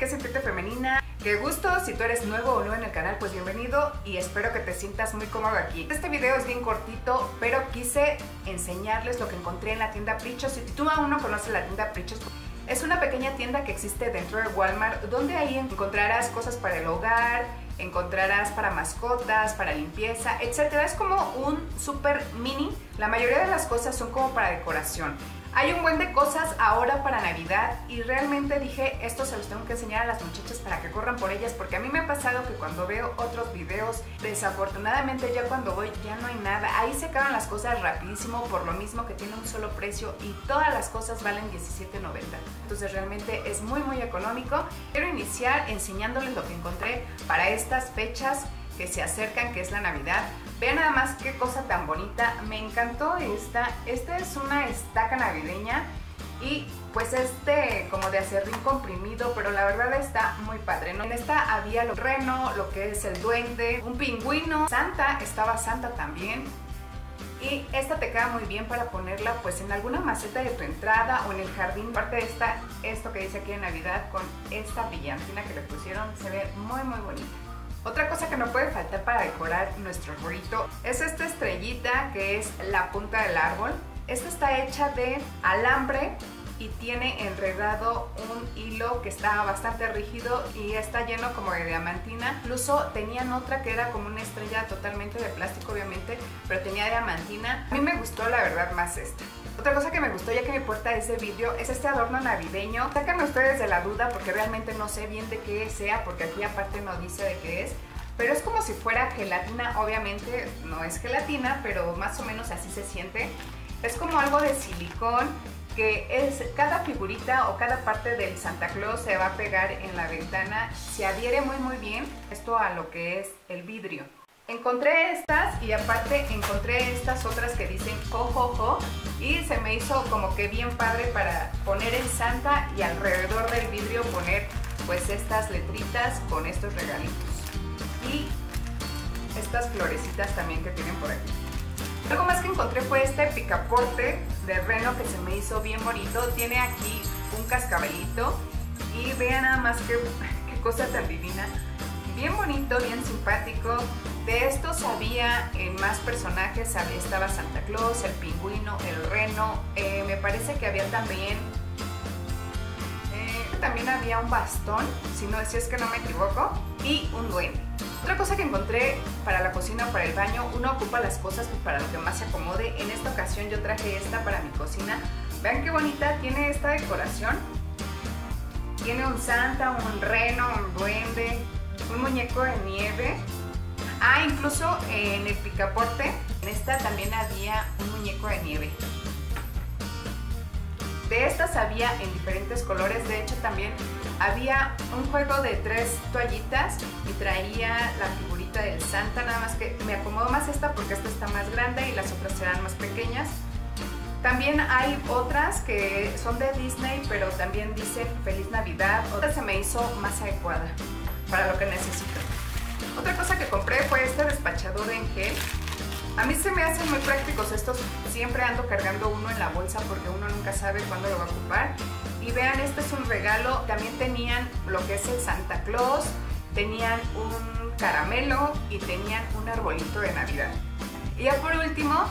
que es Sentirte Femenina. Qué gusto, si tú eres nuevo o nueva en el canal, pues bienvenido y espero que te sientas muy cómodo aquí. Este video es bien cortito, pero quise enseñarles lo que encontré en la tienda Prichos. Si tú aún no conoces la tienda Prichos, es una pequeña tienda que existe dentro de Walmart, donde ahí encontrarás cosas para el hogar, encontrarás para mascotas, para limpieza, etcétera. Es como un super mini. La mayoría de las cosas son como para decoración. Hay un buen de cosas ahora para Navidad y realmente dije, esto se los tengo que enseñar a las muchachas para que corran por ellas, porque a mí me ha pasado que cuando veo otros videos, desafortunadamente ya cuando voy ya no hay nada, ahí se acaban las cosas rapidísimo, por lo mismo que tiene un solo precio y todas las cosas valen $17.90. Entonces realmente es muy muy económico. Quiero iniciar enseñándoles lo que encontré para estas fechas que se acercan, que es la Navidad. Vean nada más qué cosa tan bonita, me encantó esta es una estaca navideña y pues como de acerrín comprimido, pero la verdad está muy padre, ¿no? En esta había lo reno, lo que es el duende, un pingüino, Santa, estaba Santa también. Y esta te queda muy bien para ponerla pues en alguna maceta de tu entrada o en el jardín. Aparte de esto que dice aquí de Navidad con esta brillantina que le pusieron, se ve muy muy bonita. Otra cosa que no puede faltar para decorar nuestro arbolito es esta estrellita que es la punta del árbol. Esta está hecha de alambre y tiene enredado un hilo que está bastante rígido y está lleno como de diamantina. Incluso tenían otra que era como una estrella totalmente de plástico, obviamente, pero tenía diamantina. A mí me gustó la verdad más esta. Otra cosa que me gustó, ya que me importa este vídeo, es este adorno navideño. Sáquenme ustedes de la duda porque realmente no sé bien de qué sea, porque aquí aparte no dice de qué es. Pero es como si fuera gelatina, obviamente no es gelatina, pero más o menos así se siente. Es como algo de silicón que es cada figurita o cada parte del Santa Claus se va a pegar en la ventana. Se adhiere muy muy bien esto a lo que es el vidrio. Encontré estas y aparte encontré estas otras que dicen jojojo y se me hizo como que bien padre para poner en Santa y alrededor del vidrio poner pues estas letritas con estos regalitos y estas florecitas también que tienen por aquí. Algo más que encontré fue este picaporte de reno que se me hizo bien bonito. Tiene aquí un cascabelito y vean nada más qué cosa tan divina. Bien bonito, bien simpático. De estos había más personajes, estaba Santa Claus, el pingüino, el reno, me parece que había también había un bastón, si es que no me equivoco, y un duende. Otra cosa que encontré para la cocina o para el baño, uno ocupa las cosas para lo que más se acomode. En esta ocasión yo traje esta para mi cocina. Vean qué bonita tiene esta decoración. Tiene un Santa, un reno, un duende, un muñeco de nieve. Ah, incluso en el picaporte, en esta también había un muñeco de nieve. De estas había en diferentes colores, de hecho también había un juego de 3 toallitas y traía la figurita del Santa, nada más que me acomodo más esta porque esta está más grande y las otras serán más pequeñas. También hay otras que son de Disney, pero también dicen Feliz Navidad. Otra se me hizo más adecuada para lo que necesito. Otra cosa que compré fue este despachador en gel. A mí se me hacen muy prácticos estos, siempre ando cargando uno en la bolsa porque uno nunca sabe cuándo lo va a ocupar. Y vean, este es un regalo, también tenían lo que es el Santa Claus, tenían un caramelo y tenían un arbolito de Navidad. Y ya por último,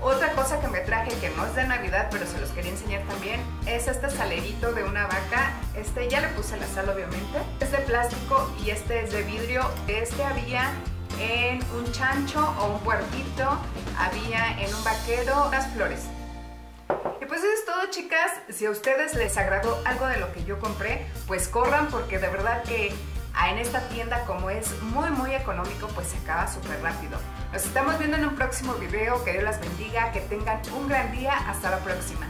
otra cosa que me traje que no es de Navidad, pero se los quería enseñar también, es este salerito de una vaca. Ya le puse la sal, obviamente. Es de plástico y este es de vidrio. Había en un chancho o un puerquito, había en un vaquero, unas flores. Y pues eso es todo, chicas. Si a ustedes les agradó algo de lo que yo compré, pues corran porque de verdad que en esta tienda, como es muy muy económico, pues se acaba súper rápido. Nos estamos viendo en un próximo video, que Dios las bendiga, que tengan un gran día, hasta la próxima.